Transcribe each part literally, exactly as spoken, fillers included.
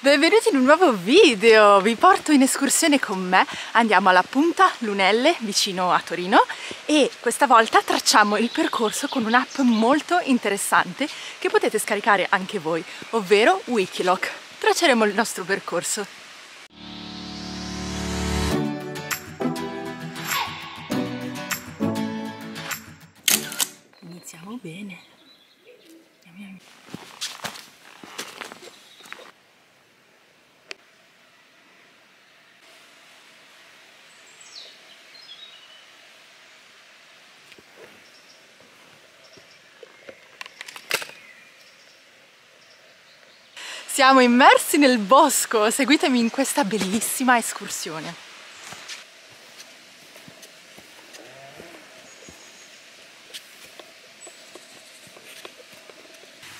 Benvenuti in un nuovo video, vi porto in escursione con me, andiamo alla Punta Lunelle vicino a Torino e questa volta tracciamo il percorso con un'app molto interessante che potete scaricare anche voi, ovvero Wikiloc. Tracceremo il nostro percorso. Iniziamo bene. Siamo immersi nel bosco, seguitemi in questa bellissima escursione.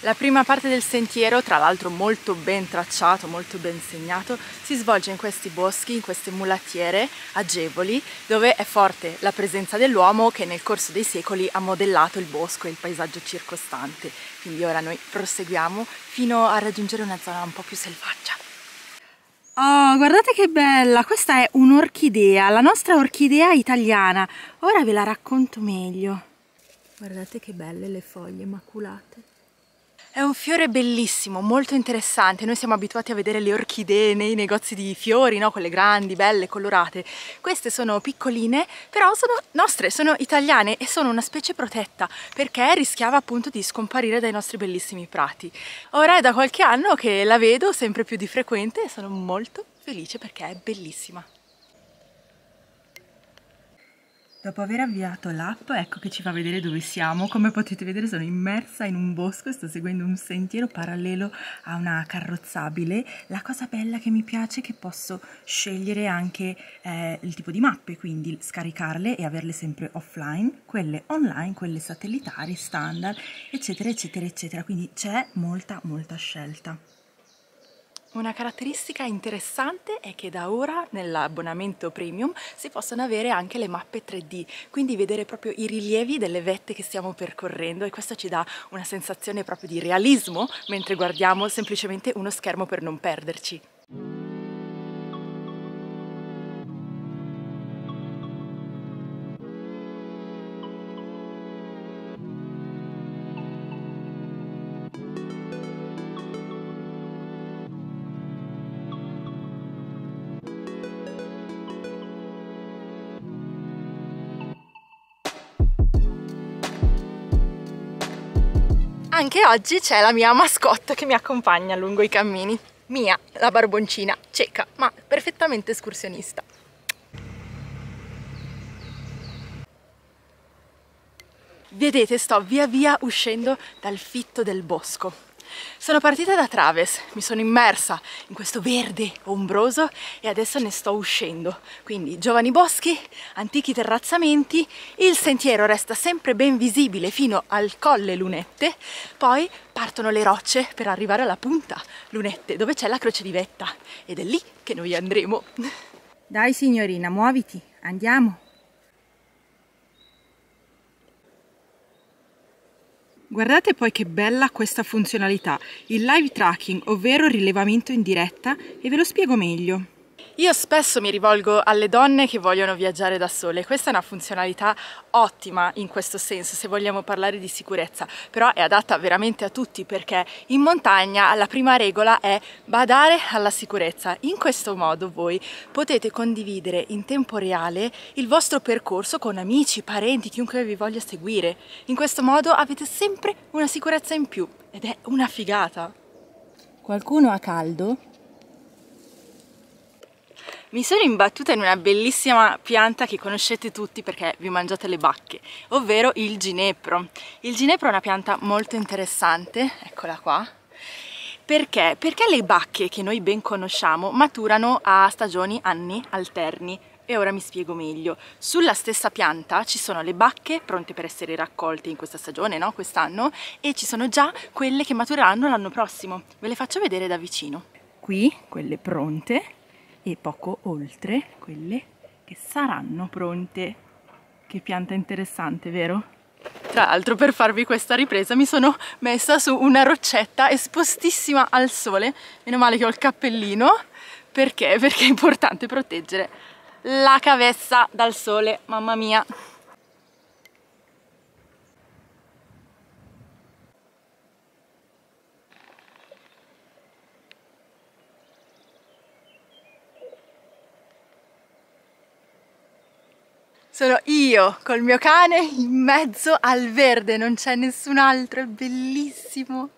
La prima parte del sentiero, tra l'altro molto ben tracciato, molto ben segnato, si svolge in questi boschi, in queste mulattiere agevoli, dove è forte la presenza dell'uomo che nel corso dei secoli ha modellato il bosco e il paesaggio circostante. Quindi ora noi proseguiamo fino a raggiungere una zona un po' più selvaggia. Oh, guardate che bella! Questa è un'orchidea, la nostra orchidea italiana. Ora ve la racconto meglio. Guardate che belle le foglie maculate. È un fiore bellissimo, molto interessante. Noi siamo abituati a vedere le orchidee nei negozi di fiori, no? Quelle grandi, belle, colorate. Queste sono piccoline, però sono nostre, sono italiane e sono una specie protetta perché rischiava appunto di scomparire dai nostri bellissimi prati. Ora è da qualche anno che la vedo sempre più di frequente e sono molto felice perché è bellissima. Dopo aver avviato l'app, ecco che ci fa vedere dove siamo. Come potete vedere sono immersa in un bosco e sto seguendo un sentiero parallelo a una carrozzabile. La cosa bella che mi piace è che posso scegliere anche eh, il tipo di mappe, quindi scaricarle e averle sempre offline, quelle online, quelle satellitari, standard, eccetera, eccetera, eccetera. Quindi c'è molta, molta scelta. Una caratteristica interessante è che da ora nell'abbonamento premium si possono avere anche le mappe tre D, quindi vedere proprio i rilievi delle vette che stiamo percorrendo e questo ci dà una sensazione proprio di realismo mentre guardiamo semplicemente uno schermo per non perderci. Anche oggi c'è la mia mascotte che mi accompagna lungo i cammini. Mia, la barboncina, cieca, ma perfettamente escursionista. Vedete, sto via via uscendo dal fitto del bosco. Sono partita da Traves, mi sono immersa in questo verde ombroso e adesso ne sto uscendo. Quindi giovani boschi, antichi terrazzamenti, il sentiero resta sempre ben visibile fino al Colle Lunette, poi partono le rocce per arrivare alla Punta Lunette dove c'è la croce di vetta ed è lì che noi andremo. Dai signorina, muoviti, andiamo! Guardate poi che bella questa funzionalità, il live tracking, ovvero rilevamento in diretta, e ve lo spiego meglio. Io spesso mi rivolgo alle donne che vogliono viaggiare da sole, questa è una funzionalità ottima in questo senso se vogliamo parlare di sicurezza, però è adatta veramente a tutti perché in montagna la prima regola è badare alla sicurezza. In questo modo voi potete condividere in tempo reale il vostro percorso con amici, parenti, chiunque vi voglia seguire. In questo modo avete sempre una sicurezza in più ed è una figata. Qualcuno ha caldo? Mi sono imbattuta in una bellissima pianta che conoscete tutti perché vi mangiate le bacche, ovvero il ginepro. Il ginepro è una pianta molto interessante, eccola qua. Perché? Perché le bacche che noi ben conosciamo maturano a stagioni, anni alterni. E ora mi spiego meglio. Sulla stessa pianta ci sono le bacche pronte per essere raccolte in questa stagione, no? Quest'anno, e ci sono già quelle che matureranno l'anno prossimo. Ve le faccio vedere da vicino. Qui, quelle pronte. E poco oltre quelle che saranno pronte. Che pianta interessante, vero? Tra l'altro, per farvi questa ripresa mi sono messa su una roccetta espostissima al sole. Meno male che ho il cappellino, perché? Perché è importante proteggere la cavessa dal sole, mamma mia! Sono io col mio cane in mezzo al verde, non c'è nessun altro, è bellissimo.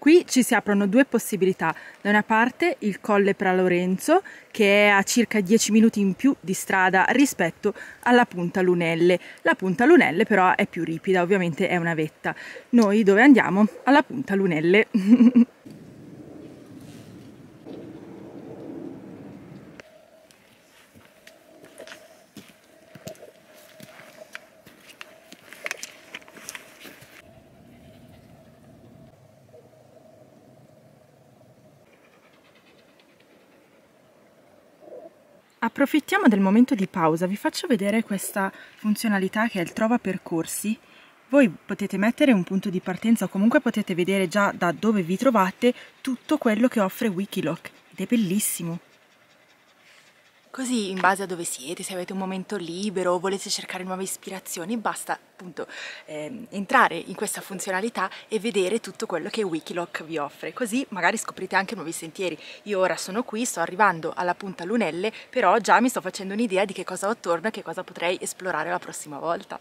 Qui ci si aprono due possibilità, da una parte il Colle Pra Lorenzo, che è a circa dieci minuti in più di strada rispetto alla Punta Lunelle. La Punta Lunelle però è più ripida, ovviamente è una vetta. Noi dove andiamo? Alla Punta Lunelle. Approfittiamo del momento di pausa, vi faccio vedere questa funzionalità che è il trova percorsi. Voi potete mettere un punto di partenza o comunque potete vedere già da dove vi trovate tutto quello che offre Wikiloc ed è bellissimo. Così in base a dove siete, se avete un momento libero o volete cercare nuove ispirazioni, basta appunto eh, entrare in questa funzionalità e vedere tutto quello che Wikiloc vi offre, così magari scoprite anche nuovi sentieri. Io ora sono qui, sto arrivando alla Punta Lunelle, però già mi sto facendo un'idea di che cosa ho attorno e che cosa potrei esplorare la prossima volta.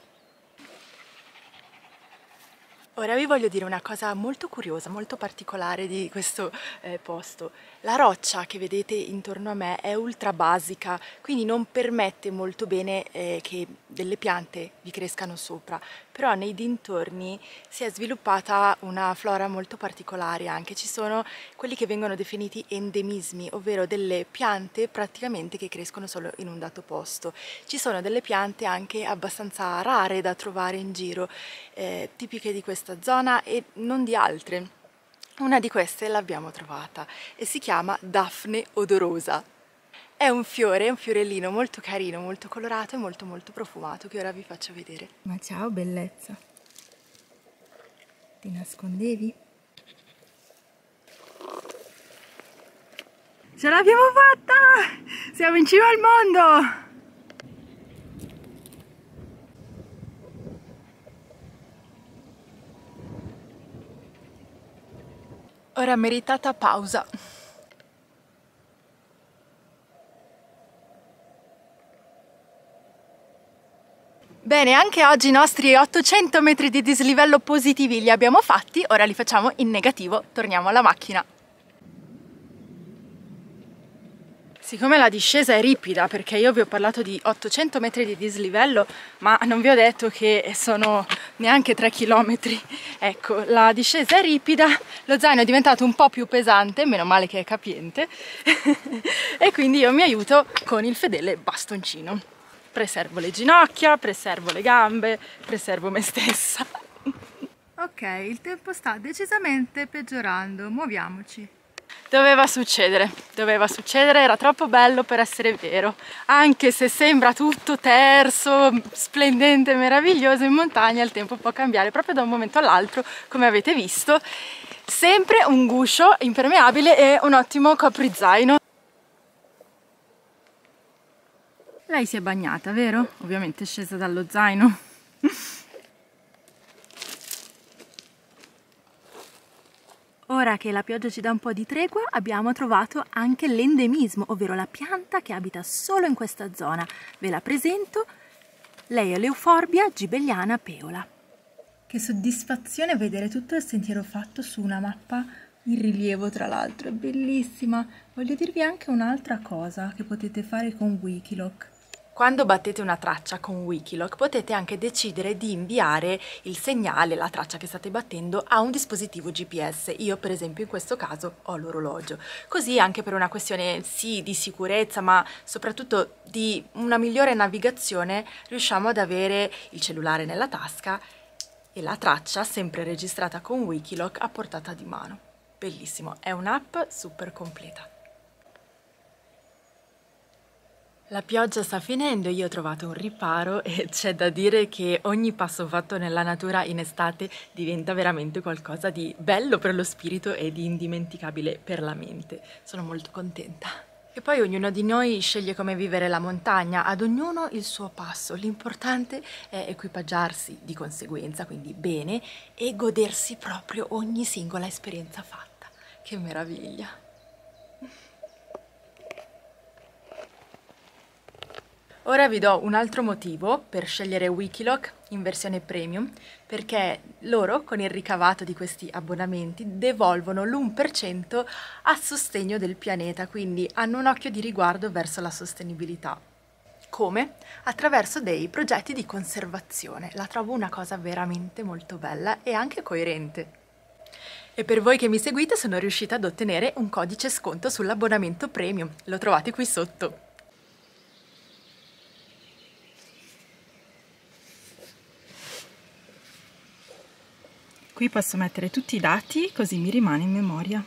Ora vi voglio dire una cosa molto curiosa, molto particolare di questo eh, posto. La roccia che vedete intorno a me è ultra basica, quindi non permette molto bene eh, che delle piante vi crescano sopra, però nei dintorni si è sviluppata una flora molto particolare anche. Ci sono quelli che vengono definiti endemismi, ovvero delle piante praticamente che crescono solo in un dato posto. Ci sono delle piante anche abbastanza rare da trovare in giro, eh, tipiche di questa zona e non di altre. Una di queste l'abbiamo trovata e si chiama Daphne odorosa. È un fiore, un fiorellino molto carino, molto colorato e molto molto profumato, che ora vi faccio vedere. Ma ciao bellezza, ti nascondevi? Ce l'abbiamo fatta! Siamo in cima al mondo! Ora meritata pausa. Bene, anche oggi i nostri ottocento metri di dislivello positivi li abbiamo fatti, ora li facciamo in negativo, torniamo alla macchina. Siccome la discesa è ripida, perché io vi ho parlato di ottocento metri di dislivello, ma non vi ho detto che sono neanche tre chilometri, ecco, la discesa è ripida, lo zaino è diventato un po' più pesante, meno male che è capiente, e quindi io mi aiuto con il fedele bastoncino. Preservo le ginocchia, preservo le gambe, preservo me stessa. Ok, il tempo sta decisamente peggiorando, muoviamoci. Doveva succedere, doveva succedere, era troppo bello per essere vero. Anche se sembra tutto terso, splendente, meraviglioso, in montagna il tempo può cambiare proprio da un momento all'altro, come avete visto. Sempre un guscio impermeabile e un ottimo coprizaino. Lei si è bagnata, vero? Ovviamente è scesa dallo zaino. Ora che la pioggia ci dà un po' di tregua, abbiamo trovato anche l'endemismo, ovvero la pianta che abita solo in questa zona. Ve la presento, lei è l'Euforbia gibelliana peola. Che soddisfazione vedere tutto il sentiero fatto su una mappa in rilievo, tra l'altro, è bellissima. Voglio dirvi anche un'altra cosa che potete fare con Wikiloc. Quando battete una traccia con Wikiloc potete anche decidere di inviare il segnale, la traccia che state battendo, a un dispositivo G P S. Io per esempio in questo caso ho l'orologio, così anche per una questione sì di sicurezza ma soprattutto di una migliore navigazione riusciamo ad avere il cellulare nella tasca e la traccia sempre registrata con Wikiloc a portata di mano. Bellissimo, è un'app super completa. La pioggia sta finendo, io ho trovato un riparo e c'è da dire che ogni passo fatto nella natura in estate diventa veramente qualcosa di bello per lo spirito e di indimenticabile per la mente. Sono molto contenta. E poi ognuno di noi sceglie come vivere la montagna, ad ognuno il suo passo. L'importante è equipaggiarsi di conseguenza, quindi bene, e godersi proprio ogni singola esperienza fatta. Che meraviglia! Ora vi do un altro motivo per scegliere Wikiloc in versione premium, perché loro con il ricavato di questi abbonamenti devolvono l'uno per cento a sostegno del pianeta, quindi hanno un occhio di riguardo verso la sostenibilità. Come? Attraverso dei progetti di conservazione. La trovo una cosa veramente molto bella e anche coerente. E per voi che mi seguite sono riuscita ad ottenere un codice sconto sull'abbonamento premium, lo trovate qui sotto. Qui posso mettere tutti i dati, così mi rimane in memoria.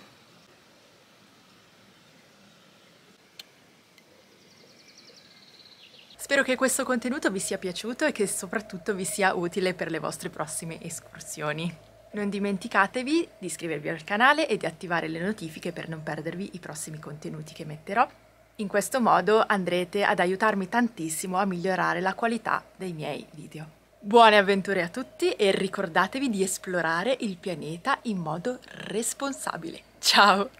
Spero che questo contenuto vi sia piaciuto e che soprattutto vi sia utile per le vostre prossime escursioni. Non dimenticatevi di iscrivervi al canale e di attivare le notifiche per non perdervi i prossimi contenuti che metterò. In questo modo andrete ad aiutarmi tantissimo a migliorare la qualità dei miei video. Buone avventure a tutti e ricordatevi di esplorare il pianeta in modo responsabile. Ciao!